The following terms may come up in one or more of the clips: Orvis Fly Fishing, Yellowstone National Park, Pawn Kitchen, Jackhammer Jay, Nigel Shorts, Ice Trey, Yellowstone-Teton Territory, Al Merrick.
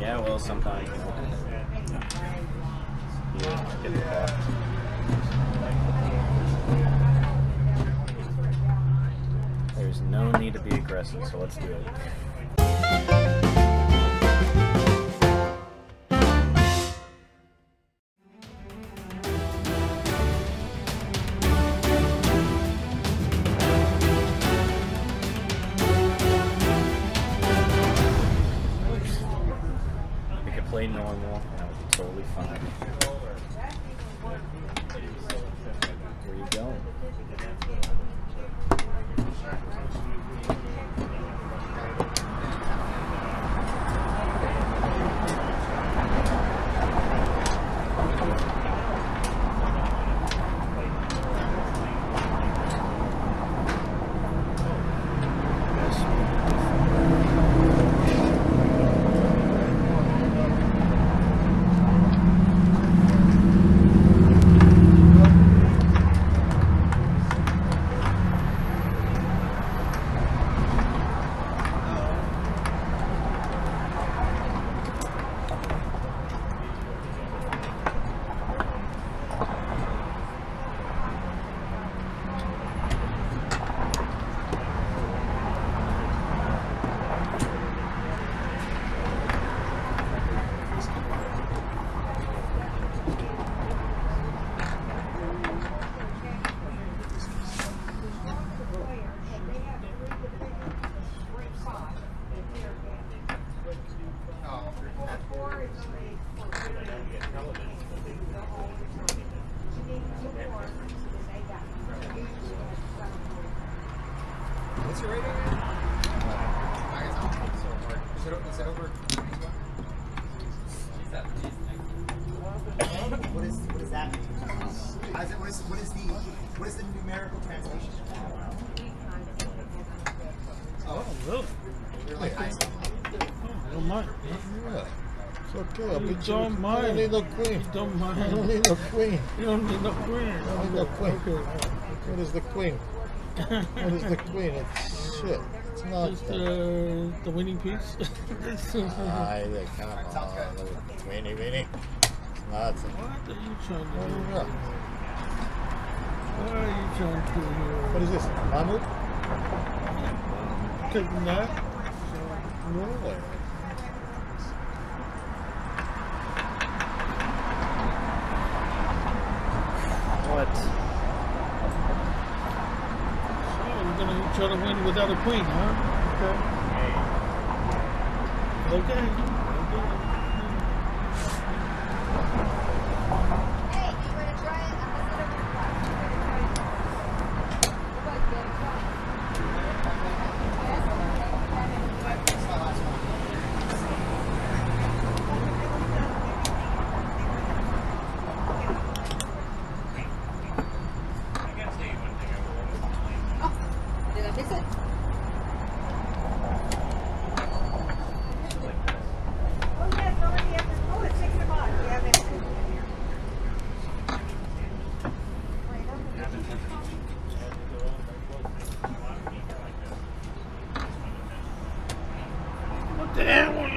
Yeah, well, sometimes. Yeah, get the ball. There's no need to be aggressive, so let's do it. We could play normal, that would be totally fine. Where are you going? What's your rating? I guess I don't think so. Is it over? What is that mean? What is the numerical translation? Oh, really? Really? I don't mind. Really? It's okay. I'll be don't mind. You don't need no queen. You don't mind. You don't need no queen. You don't need no queen. You don't need no queen. What is the queen? What is the queen? It's shit. It's not just the winning piece. Weenie, weenie. That's it. What are you trying to do? What are you trying to do here? What is this? Mahmoud? Taking that? No. What? Try to win without a queen, huh? Okay. Okay. Hey, you want to try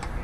kidding.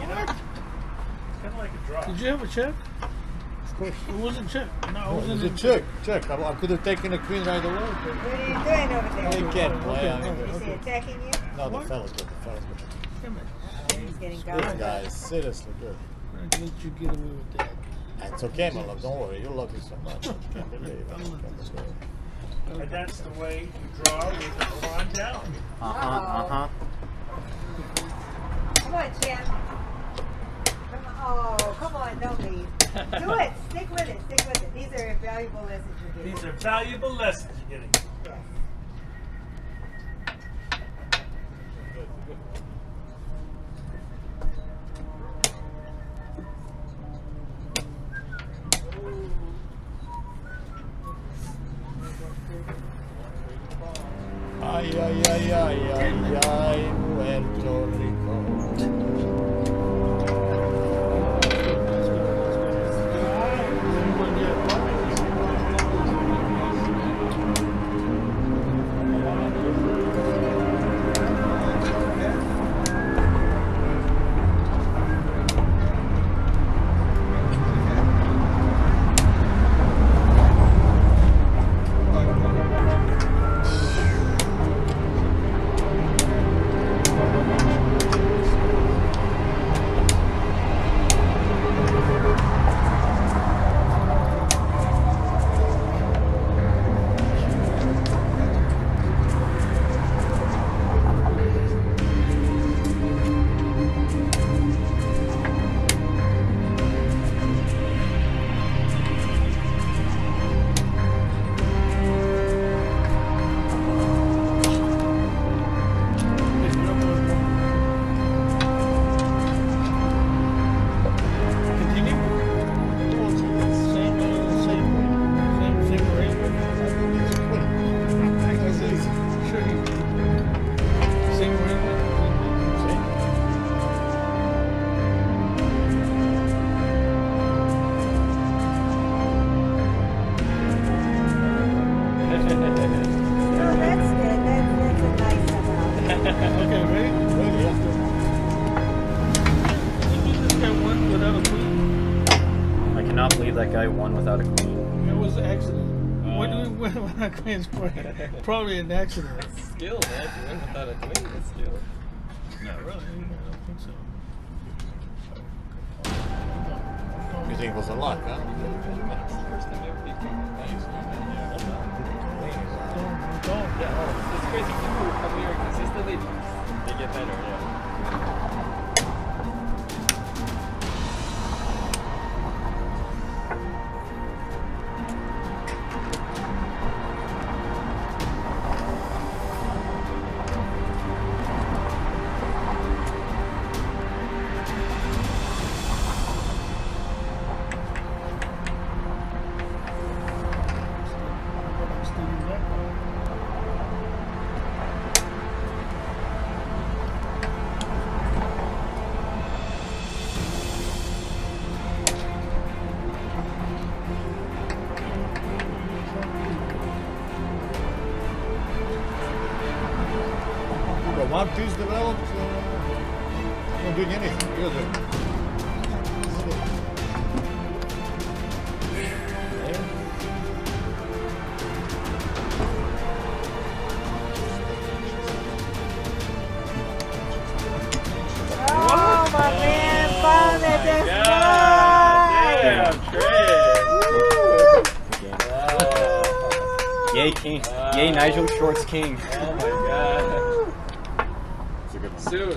you know? It's kind of like a drop. Did you have a check? Of course. It wasn't check. No, it wasn't a check. Check. I could have taken a queen either way. What are you doing over there? You can't play. Is he attacking you? No, the fella's good. He's getting gone. This guy is seriously good. I think you get away with that. That's okay, my love. Don't worry. You love me so much. And that's the way you draw with the blonde down. Come on, Jim. Come on. Oh, come on. Don't leave. Do it. Stick with it. Stick with it. These are valuable lessons you're getting. These are valuable lessons you're getting. Yes. Ay, ay, ay, ay, ay, ay, Puerto Rico. Probably an accident. That's skill, man. You went without a queen. That's skill. Not really. I don't think so. You think it was a luck, huh? It's crazy. People who come here consistently, they get better, yeah. He's developed, not doing anything, you're doing it. Oh, my man found it this time! Damn, great! Yay, King. Yay, Nigel Shorts King. Sue,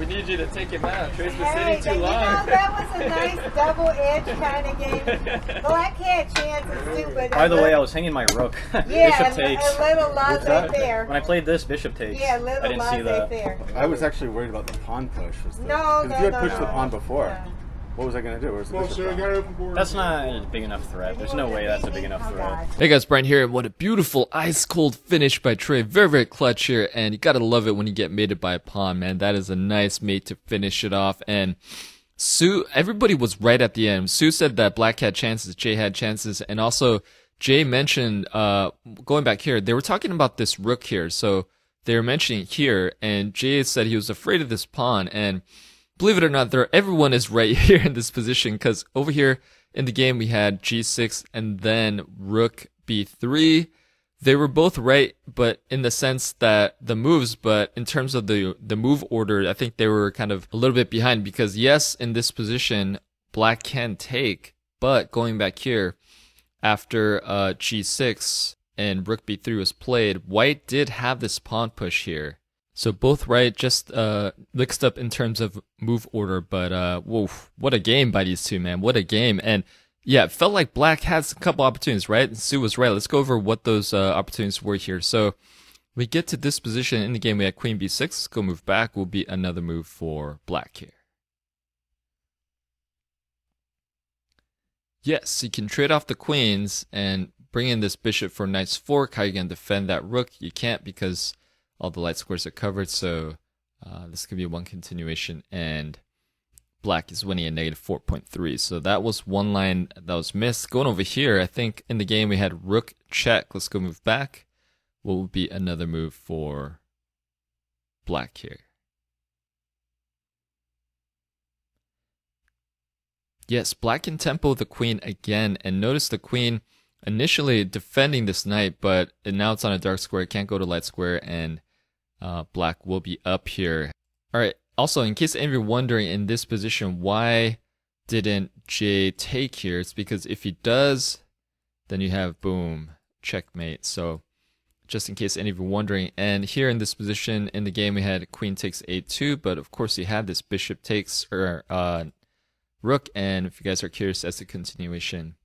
we need you to take him out. Trace the city too long. That was a nice double-edged kind of game. Well, I can't chance it, too, but... By the way, I was hanging my rook. Yeah, bishop takes. A little laissez-faire. When I played this, bishop takes. Yeah, a little laissez-faire. I was actually worried about the pawn push. Was the, no, if you had pushed the pawn before, what was I going to do? Where's the bishop? That's not a big enough threat. There's no way that's a big enough threat. Hey guys, Brian here, and what a beautiful ice-cold finish by Trey. Very, very clutch here, and you gotta love it when you get mated by a pawn, man. That is a nice mate to finish it off, and Sue, everybody was right at the end. Sue said that Black had chances, Jay had chances, and also Jay mentioned, going back here, they were talking about this rook here, so they were mentioning here, and Jay said he was afraid of this pawn, and Believe it or not, everyone is right here in this position, because over here in the game we had g6 and then rook b3. They were both right, but in the sense that the moves, but in terms of the move order, I think they were kind of a little bit behind, because yes, in this position, black can take, but going back here, after g6 and rook b3 was played, white did have this pawn push here. So both right, just mixed up in terms of move order, but whoa, what a game by these two, man. What a game. And yeah, it felt like black has a couple opportunities, right? And Sue was right. Let's go over what those opportunities were here. So we get to this position in the game. We had queen b6. Let's go move back. Will be another move for black here. Yes, you can trade off the queens and bring in this bishop for knight's fork. How are you going to defend that rook? You can't, because all the light squares are covered, so this could be one continuation, and black is winning at -4.3. So that was one line that was missed. Going over here, I think in the game we had rook check. Let's go move back. What would be another move for black here? Yes, black can tempo the queen again, and notice the queen initially defending this knight, but now it's on a dark square. It can't go to light square, and black will be up here. All right. Also, in case any of you are wondering, in this position, why didn't J take here? It's because if he does, then you have boom, checkmate. So just in case any of you are wondering. And here in this position in the game, we had queen takes a2, but of course you have this bishop takes or rook. And if you guys are curious as a continuation,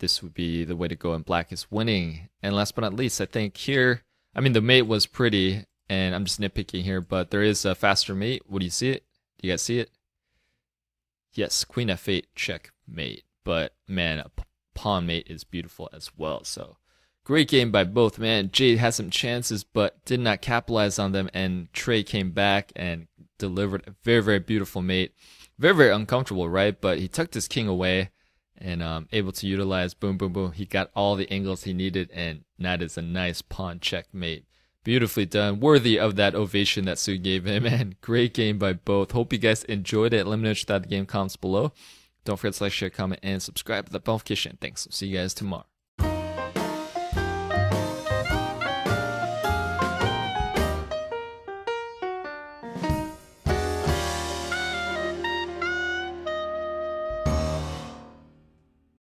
this would be the way to go, and black is winning. And last but not least, I think here, I mean, the mate was pretty, and I'm just nitpicking here, but there is a faster mate. What do you see it? Do you guys see it? Yes, queen f8, checkmate. But man, a pawn mate is beautiful as well. So great game by both, man. Jade had some chances, but did not capitalize on them, and Trey came back and delivered a very, very beautiful mate. Very, very uncomfortable, right? But he tucked his king away, and able to utilize boom, boom, boom. He got all the angles he needed, and that is a nice pawn checkmate. Beautifully done. Worthy of that ovation that Sue gave him, and great game by both. Hope you guys enjoyed it. Let me know what you thought of the game in the comments below. Don't forget to like, share, comment, and subscribe to the Pawn Kitchen. Thanks. I'll see you guys tomorrow.